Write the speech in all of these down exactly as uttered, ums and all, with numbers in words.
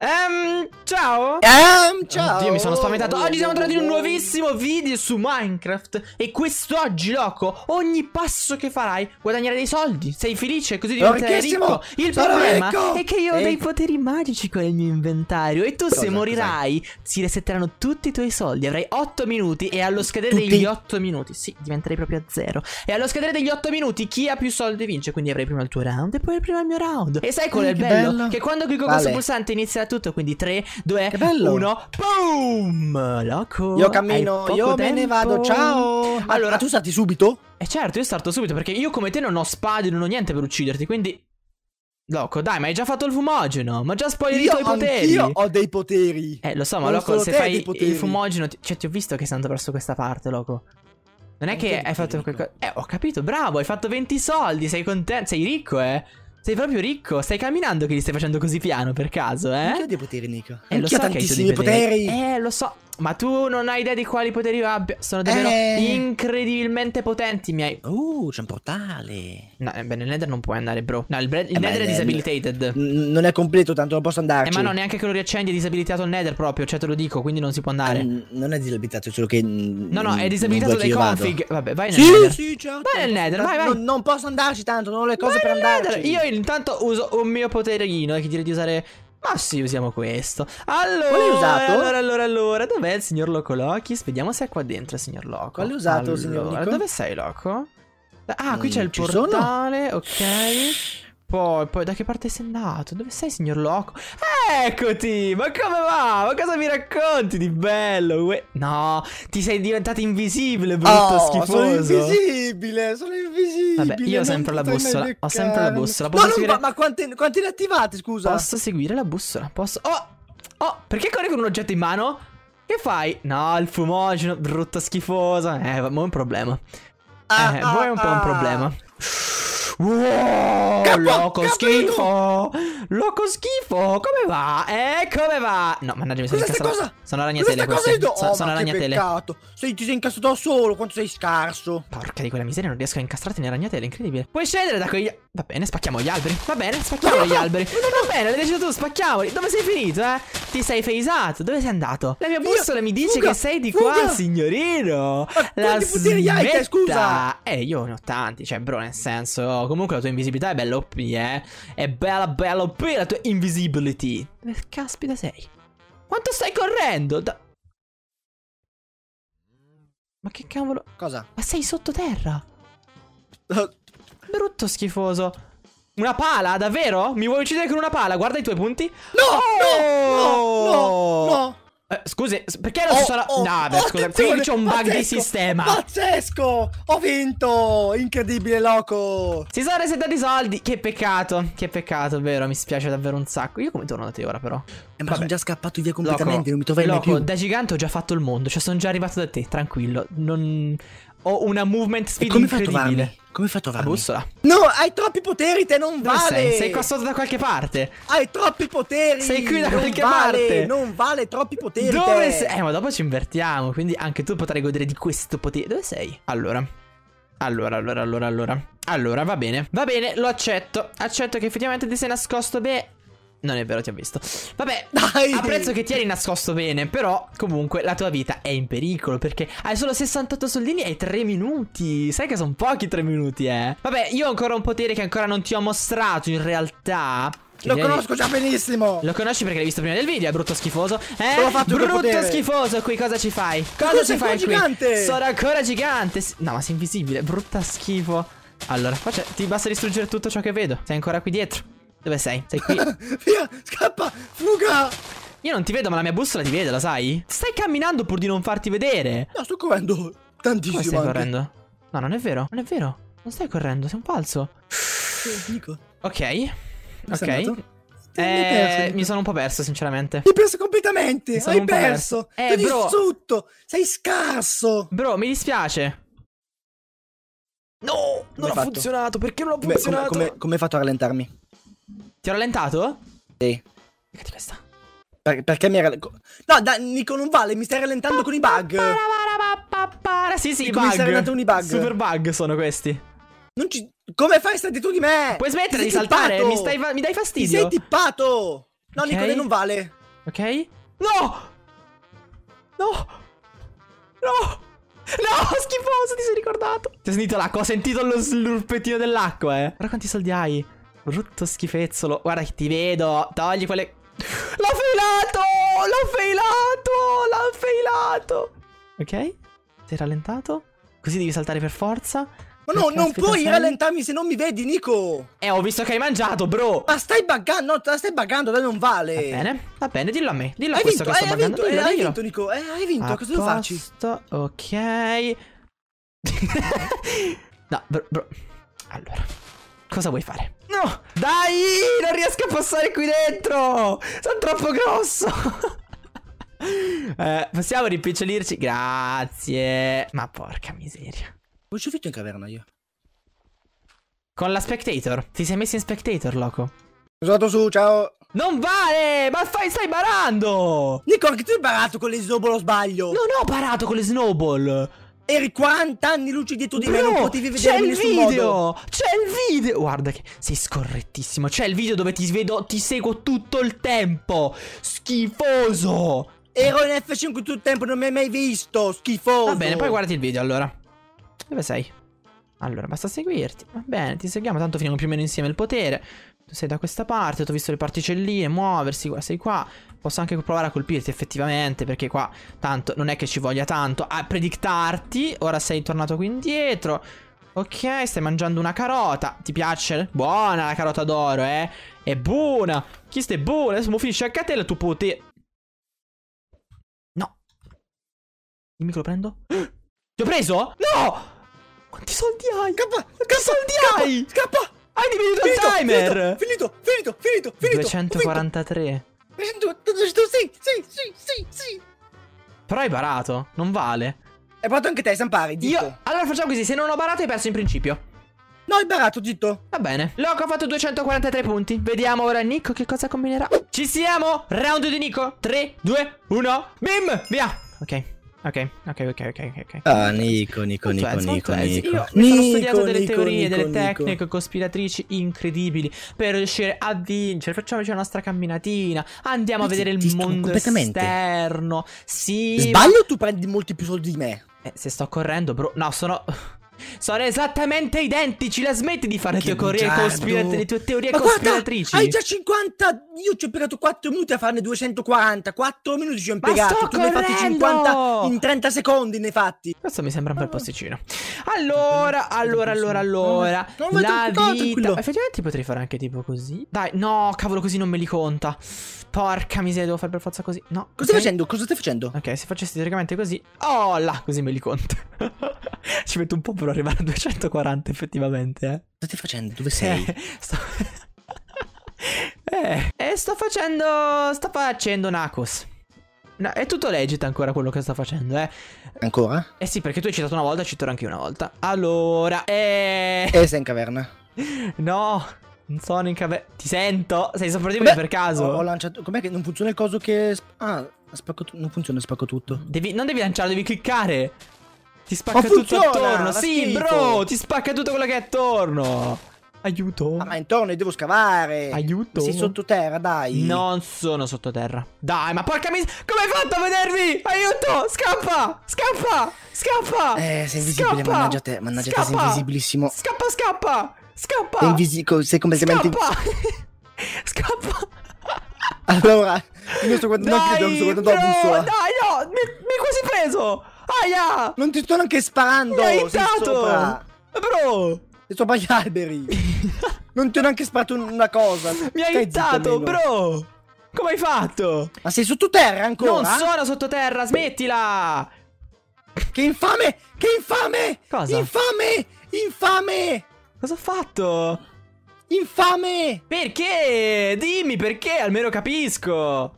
Um, ciao um, ciao. Oddio, mi sono spaventato. Oggi siamo tornati in un nuovissimo video su Minecraft. E quest'oggi, Loco, ogni passo che farai guadagnerai dei soldi. Sei felice, così diventerai ricco. Il sono problema ricco. è che io ho e... dei poteri magici con il mio inventario. E tu, cosa, se morirai, cosa? si resetteranno tutti i tuoi soldi. Avrai otto minuti. E allo scadere tutti? degli otto minuti, sì, diventerai proprio a zero. E allo scadere degli otto minuti chi ha più soldi vince. Quindi avrai prima il tuo round e poi prima il mio round. E sai qual è il bello? bello? Che quando clicco vale. questo pulsante inizia tutto, quindi tre, due, uno, boom! Loco, io cammino, io tempo. me ne vado, ciao! Ma allora, tu starti subito? Eh certo, io starto subito, perché io come te non ho spade, non ho niente per ucciderti, quindi... Loco, dai, ma hai già fatto il fumogeno, ma già spoilerato i poteri. Io ho dei poteri. Eh, lo so, ma non Loco, se fai il fumogeno... Ti... Cioè, ti ho visto che sei andato verso questa parte, Loco. Non è non che hai fatto qualcosa... Eh, ho capito, bravo, hai fatto venti soldi, sei contento, sei ricco, eh! Sei proprio ricco, stai camminando che li stai facendo così piano per caso, eh? Anch'io ho dei poteri, Nico. Eh, lo so, tantissimi poteri. Eh, lo so. Ma tu non hai idea di quali poteri io abbia. Sono davvero eh. incredibilmente potenti, miei. Uh, c'è un portale. No, beh, nel Nether non puoi andare, bro. No, il, il eh Nether beh, è disabilitated. Non è completo, tanto non posso andarci. Eh, ma no, neanche che lo riaccendi è disabilitato il Nether proprio, cioè te lo dico, quindi non si può andare. Um, non è disabilitato, solo che... No, no, è disabilitato dai config. Vado. Vabbè, vai nel sì, Nether. Sì, certo. Vai nel Nether, vai, vai. Non, non posso andarci tanto, non ho le cose vai per andarci. Nether. Io intanto uso un mio poterino, che direi di usare... Ma sì, usiamo questo. Allora, quale usato? allora, allora, allora dov'è il signor Locolochis? Vediamo se è qua dentro il signor Loco. Quale usato, allora, signor Nico? Dove sei, Loco? Ah, mm, qui c'è il portale, sono? ok. Poi, poi, da che parte sei andato? Dove sei, signor Loco? Eccoti! Ma come va? Ma cosa mi racconti di bello? Uè. No, ti sei diventato invisibile, brutto oh, schifoso. Sono invisibile, sono invisibile. Vabbè, io ho sempre la bussola. Ho sempre la bussola. Posso no, seguire... non, ma, ma quante, quante ne attivate, scusa? Posso seguire la bussola? Posso... Oh! Oh, perché corri con un oggetto in mano? Che fai? No, il fumogeno, brutto schifoso. Eh, ma è un problema. Ah, eh, ah, voi è un po' ah. un problema. Wow, capo, Loco capito. schifo Loco schifo come va? Eh come va? No, mannaggia, mi sono incassato. Cosa? Sono ragnatele queste do... so, oh, Sono ragnatele sei, ti sei incassato solo, quanto sei scarso. Porca di quella miseria, non riesco a incastrarti nelle ragnatele, incredibile. Puoi scendere da quegli... Va bene, spacchiamo gli alberi. Va bene, spacchiamo no, gli no, alberi no, no, Va bene, l'hai deciso tu, spacchiamoli. Dove sei finito, eh? Ti sei phasato, dove sei andato? La mia bussola mi dice fuga, che sei di fuga. qua, signorino. Ma La smetta scusa. Eh, io ne ho tanti, cioè, bro, nel senso... Comunque la tua invisibilità è bella O P, eh. È bella, bella O P la tua invisibility. Dove caspita sei? Quanto stai correndo? Da... Ma che cavolo? Cosa? Ma sei sottoterra. Brutto schifoso. Una pala, davvero? Mi vuoi uccidere con una pala? Guarda i tuoi punti. No, oh! no, no, no, no. Eh, scusi, perché non oh, sono... Oh, no, beh, oh, scusa, qui c'è un bug pazzesco, di sistema. Pazzesco, ho vinto. Incredibile, Loco. Si sono resettati i soldi, che peccato. Che peccato, vero, mi spiace davvero un sacco. Io come torno da te ora, però? Eh, ma sono già scappato via completamente, Loco, non mi troverai mai più. Loco, da gigante ho già fatto il mondo, cioè sono già arrivato da te, tranquillo. Non... Ho una movement speed incredibile. Come hai fatto a trovarmi? La bussola. No, hai troppi poteri, te non Dove vale. Sei? sei qua sotto da qualche parte. Hai troppi poteri. Sei qui da non qualche vale, parte. Non vale, troppi poteri. Dove te. sei? Eh, ma dopo ci invertiamo, quindi anche tu potrai godere di questo potere. Dove sei? Allora. Allora, allora, allora, allora. Allora, va bene. Va bene, lo accetto. Accetto che effettivamente ti sei nascosto bene. Non è vero, ti ho visto. Vabbè, dai. Apprezzo che ti eri nascosto bene, però comunque la tua vita è in pericolo, perché hai solo sessantotto soldini e hai tre minuti. Sai che sono pochi tre minuti, eh. Vabbè, io ho ancora un potere che ancora non ti ho mostrato in realtà. Lo direi... conosco già benissimo. Lo conosci perché l'hai visto prima del video, è brutto schifoso. Eh, l'ho fatto brutto schifoso qui, cosa ci fai? Cosa ci fai qui? Gigante. Sono ancora gigante. No, ma sei invisibile, brutta schifo. Allora, faccia... ti basta distruggere tutto ciò che vedo. Sei ancora qui dietro. Dove sei? Sei qui. Via, scappa, fuga. Io non ti vedo, ma la mia bussola ti vede, lo sai? Stai camminando pur di non farti vedere. No, sto correndo tantissimo. Come stai anche. correndo? No, non è vero, non è vero. Non stai correndo, sei un falso. Sì, Nico. Ok. Mi ok. Eh, mi, perso, mi sono un po' perso, sinceramente. Hai perso completamente. Mi Hai perso. perso. Eh, sei distrutto. Sei scarso. Bro, mi dispiace. No, non ha funzionato. Perché non ha funzionato? Come, come, come hai fatto a rallentarmi? Ti ho rallentato? Sì. Perché questa? Per, perché mi era... No, da, Nico, non vale, mi stai rallentando con i bug. Sì, sì, i bug. Mi stai rallentando con i bug. Super bug sono questi. Non ci... Come fai a stare tu di me? Puoi smettere di saltare? Mi, stai, mi dai fastidio? Ti sei tippato. No, okay. Nico, lei non vale. Ok? No! No! No! No, schifoso, ti sei ricordato. Ti hai sentito l'acqua? Ho sentito lo slurpettino dell'acqua, eh. Guarda quanti soldi hai. Brutto schifezzolo. Guarda che ti vedo. Togli quelle... L'ho failato! L'ho failato! L'ho failato! Ok? Sei rallentato? Così devi saltare per forza. Ma no, non puoi sei. Rallentarmi se non mi vedi, Nico. Eh, ho visto che hai mangiato, bro. Ma stai buggando, no, stai buggando, dai, non vale. Va bene, va bene, dillo a me. Dillo a questo vinto, che sto buggando. Vinto, dillo, hai dillo. vinto, Nico, eh, hai vinto, a cosa devo farci? Ok. No, bro, bro. Allora, cosa vuoi fare? No, dai, non riesco a passare qui dentro. Sono troppo grosso. Eh, possiamo rimpicciolirci? Grazie. Ma porca miseria. Ho uscito in caverna io. Con la Spectator. Ti sei messo in Spectator, Loco? Sono andato su, ciao. Non vale! Ma fai, stai barando! Nico, anche tu hai barato con le snowball o sbaglio? Non ho barato con le snowball. Eri quaranta anni luci dietro di me, non potevi vedere nessun video. C'è il video! C'è il video! Guarda che sei scorrettissimo. C'è il video dove ti vedo, ti seguo tutto il tempo. Schifoso! Ero in F cinque tutto il tempo, non mi hai mai visto. Schifoso. Va bene, poi guardati il video allora. Dove sei? Allora, basta seguirti. Va bene, ti seguiamo, tanto finiamo più o meno insieme il potere. Tu sei da questa parte, ti ho visto le particelline muoversi, sei qua. Posso anche provare a colpirti effettivamente, perché qua tanto non è che ci voglia tanto a predictarti. Ora sei tornato qui indietro. Ok, stai mangiando una carota. Ti piace? Buona la carota d'oro, eh? È buona. Chi stai buona? Adesso mi finisce anche a te la tua potere. No. Dimmi che lo prendo. Ti ho preso? No! Quanti soldi hai? Scappa! Che soldi scappa, hai? Scappa! Hai diminuito il timer! Finito! Finito! Finito! Finito! duecentoquarantatré. Sì! Sì! Sì! Sì! Sì! Però hai barato. Non vale. Hai barato anche te, Sampari. Zitto. Io... Allora facciamo così. Se non ho barato, hai perso in principio. No, hai barato, zitto. Va bene. Loco ha fatto duecentoquarantatré punti. Vediamo ora Nico che cosa combinerà. Ci siamo! Round di Nico. tre, due, uno. Bim! Via! Ok. Ok, ok, ok, ok, ok. Ah, Nico, Nico, Nico, Nico, Nico, Nico. Io mi sono studiato delle teorie, delle tecniche cospiratrici incredibili per riuscire a vincere. Facciamoci la nostra camminatina. Andiamo a vedere il mondo esterno. Sì. Sbaglio o tu prendi molti più soldi di me? Eh, se sto correndo, bro. No, sono... Sono esattamente identici. La smetti di fare le tue teorie cospiratrici. Ma guarda, hai già cinquanta. Io ci ho impiegato quattro minuti a farne duecentoquaranta. quattro minuti ci ho impiegato. Tu ne hai fatti cinquanta in trenta secondi. Ne hai fatti. Questo mi sembra un bel posticino. Allora, allora, allora, allora la vita. Effettivamente potrei fare anche tipo così. Dai, no, cavolo, così non me li conta. Porca miseria, devo fare per forza così. No. Cosa stai facendo? Cosa stai facendo? Ok, se facessi teoricamente così. Oh là, così me li conta. Ci metto un po' per arrivare a duecentoquaranta effettivamente, eh. Cosa stai facendo? Dove sei? Eh, sto... eh, e sto facendo... Sto facendo Nacos. No, è tutto legit ancora quello che sto facendo, eh. Ancora? Eh sì, perché tu hai citato una volta, citerò anche io una volta. Allora, eh... E sei in caverna? No, non sono in caverna. Ti sento? Sei sopra di me per caso? Ho lanciato... Com'è che non funziona il coso che... Ah, spacco... non funziona, spacco tutto. Devi... Non devi lanciarlo, devi cliccare. Ti spacca funziona, tutto attorno. Sì, schifo. Bro, ti spacca tutto quello che è attorno. Aiuto. Ah, ma intorno devo scavare. Aiuto. Sei sottoterra, dai. Non sono sottoterra. Dai, ma porca miseria. Come hai fatto a vedermi? Aiuto. Scappa. Scappa. Scappa. Eh, sei invisibile. Scappa. Mannaggia te. Mannaggia scappa. Te, sei invisibilissimo. Scappa, scappa. Scappa. Sei, invisi sei completamente... Scappa. Scappa. Allora, io sto guardando anche io, sto guardando la bussola. Dai, no. Mi, mi hai quasi preso. Aia! Non ti sto neanche sparando! Mi hai aiutato! Bro! Sei sopra gli alberi! Non ti ho neanche sparato una cosa! Mi hai aiutato, bro! Come hai fatto? Ma sei sottoterra ancora? Non sono sottoterra, smettila! Che infame! Che infame! Cosa? Infame! Infame! Cosa ho fatto? Infame! Perché? Dimmi perché, almeno capisco!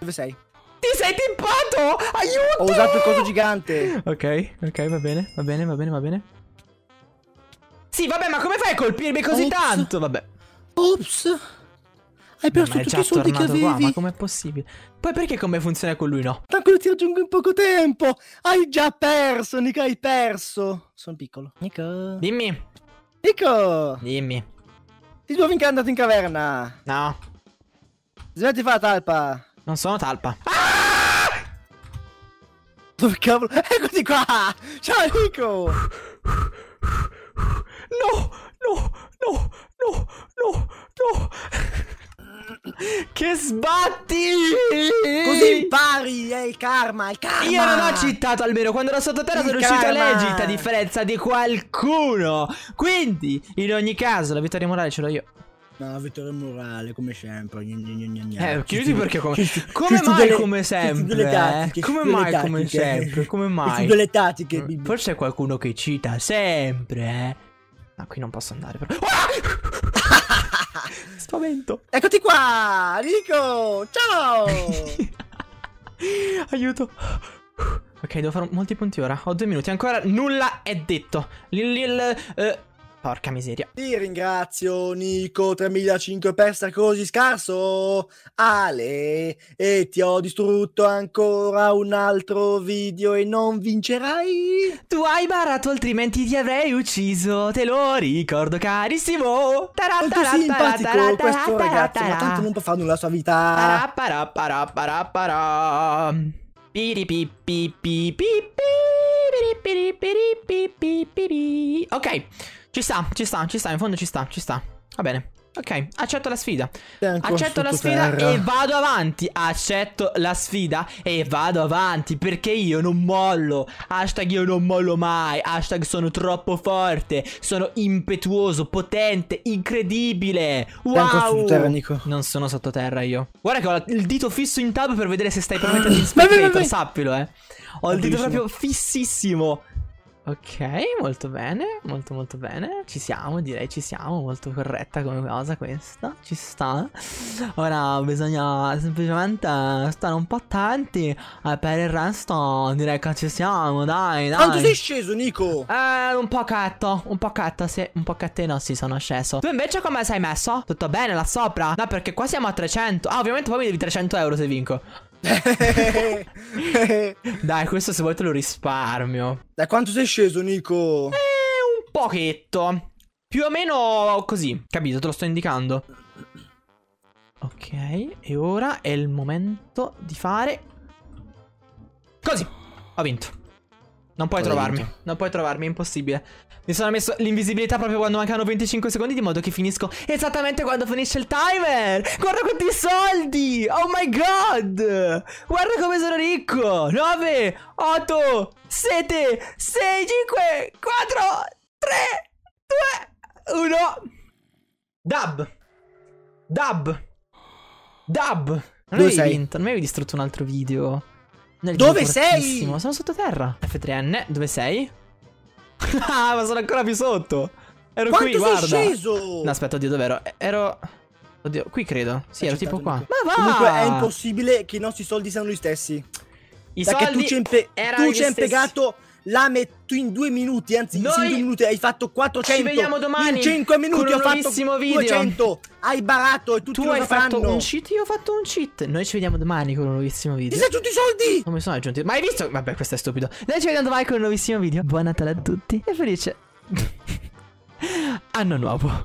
Dove sei? Ti sei tippato! Aiuto! Ho usato il coso gigante. Ok, ok, va bene, va bene, va bene, va bene. Sì, vabbè, ma come fai a colpirmi così Ops. tanto? Vabbè. Ops. Hai perso tutti i soldi che avevi. Qua, ma com'è possibile? Poi perché come funziona con lui no? Tranquillo, ti raggiungo in poco tempo. Hai già perso, Nico, hai perso. Sono piccolo. Nico. Dimmi. Nico. Dimmi. Ti trovi anche andato in caverna? No. Smetti di fare la talpa. Non sono talpa. Ah! Dove cavolo? Eccoti qua. Ciao Nico. No, no, no, no, no, no. Che sbatti! Così impari, è il karma, il karma! Io non ho citato almeno, quando ero sottoterra sono riuscito a leggere, a differenza di qualcuno! Quindi, in ogni caso, la vittoria morale ce l'ho io. No, vittoria morale, come sempre. Gna, gna, gna, gna. Eh, chiudi perché come, come mai delle, come sempre? Tattiche, eh? Come mai tattiche, come sempre? Come mai? Delle tattiche. Forse è qualcuno che cita sempre, eh? Ma no, qui non posso andare, però. Spavento. Eccoti qua, Nico. Ciao. Aiuto. Ok, devo fare molti punti ora. Ho due minuti ancora. Nulla è detto. Lil, lil, eh, porca miseria. Ti ringrazio, Nico. tremilacinquecento per essere così scarso. Ale. E ti ho distrutto ancora un altro video e non vincerai. Tu hai barato, altrimenti ti avrei ucciso. Te lo ricordo, carissimo. Tanto simpatico questo ragazzo, ma tanto non può fare nulla la sua vita. Ok, ci sta, ci sta, ci sta, in fondo ci sta, ci sta. Va bene. Ok, accetto la sfida. Accetto la sfida e vado avanti. Accetto la sfida e vado avanti. Perché io non mollo. Hashtag io non mollo mai. Hashtag sono troppo forte. Sono impetuoso, potente, incredibile. Wow. Non sono sottoterra io. Guarda che ho il dito fisso in tab per vedere se stai per metterti in Spectator. Sappilo, eh. Ho il dito proprio fississimo. Ok, molto bene, molto molto bene, ci siamo, direi ci siamo, molto corretta come cosa questa, ci sta. Ora bisogna semplicemente stare un po' attenti, eh, per il resto direi che ci siamo, dai, dai. Quanto sei sceso, Nico? Eh, un pochetto, un pochetto, sì, un pochettino sì, sono sceso. Tu invece come sei messo? Tutto bene là sopra? No, perché qua siamo a trecento, ah, ovviamente poi mi devi trecento euro se vinco. Dai, questo se vuoi te lo risparmio. Da quanto sei sceso, Nico? Eh, un pochetto. Più o meno così, capito? Te lo sto indicando. Ok, e ora è il momento di fare così. Ho vinto. Non puoi Ho trovarmi vinto. Non puoi trovarmi, è impossibile. Mi sono messo l'invisibilità proprio quando mancano venticinque secondi, di modo che finisco esattamente quando finisce il timer. Guarda quanti soldi. Oh my god. Guarda come sono ricco. Nove, otto, sette, sei, cinque, quattro, tre, due, uno. Dab. Dab. Dab. Non avevi vinto, non avevi distrutto un altro video. Dove sei? Sono sottoterra. F tre N, dove sei? Ah, ma sono ancora più sotto. Ero Quanto qui, guarda. Quanto sei sceso? No, aspetta, oddio, dov'ero? Ero... Oddio, qui credo. Sì, è ero tipo qua. Nico. Ma va! Comunque è impossibile che i nostri soldi siano gli stessi. I Perché soldi tu ci hai impiegato la metto in due minuti, anzi Noi... in cinque minuti hai fatto quattrocento. Ci vediamo domani. In cinque minuti ho fatto video. duecento. Hai barato e tutti tu hai fatto un cheat, io ho fatto un cheat. Noi ci vediamo domani con un nuovissimo video. Ti sei tutti i soldi? Non mi sono aggiunti. Ma hai visto? Vabbè, questo è stupido. Noi ci vediamo domani con un nuovissimo video. Buon Natale a tutti e felice anno nuovo.